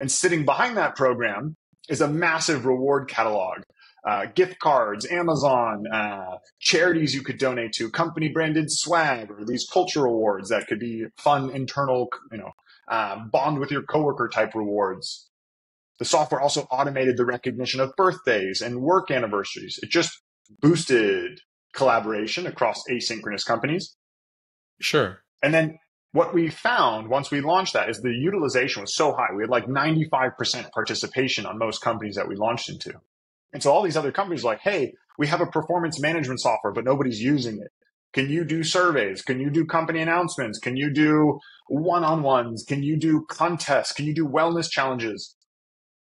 And sitting behind that program is a massive reward catalog, gift cards, Amazon, charities you could donate to, company branded swag, or these culture awards that could be fun internal, bond with your coworker type rewards. The software also automated the recognition of birthdays and work anniversaries. It just boosted collaboration across asynchronous companies. Sure. And then what we found once we launched that is the utilization was so high. We had like 95% participation on most companies that we launched into. And so all these other companies are like, hey, we have a performance management software, but nobody's using it. Can you do surveys? Can you do company announcements? Can you do one-on-ones? Can you do contests? Can you do wellness challenges?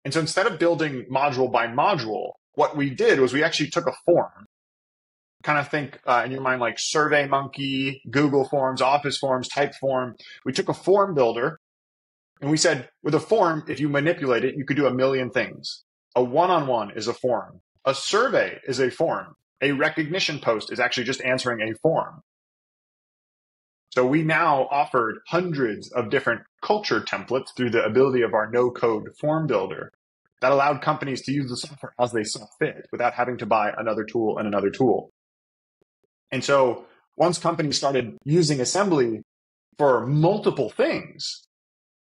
And so instead of building module by module, what we did was we actually took a form. Kind of think in your mind like SurveyMonkey, Google Forms, Office Forms, Typeform. We took a form builder and we said, with a form, if you manipulate it, you could do a million things. A one-on-one is a form. A survey is a form. A recognition post is actually just answering a form. So we now offered hundreds of different culture templates through the ability of our no-code form builder that allowed companies to use the software as they saw fit without having to buy another tool and another tool. And so once companies started using Assembly for multiple things,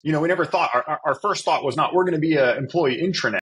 we never thought, our first thought was not, we're going to be an employee intranet.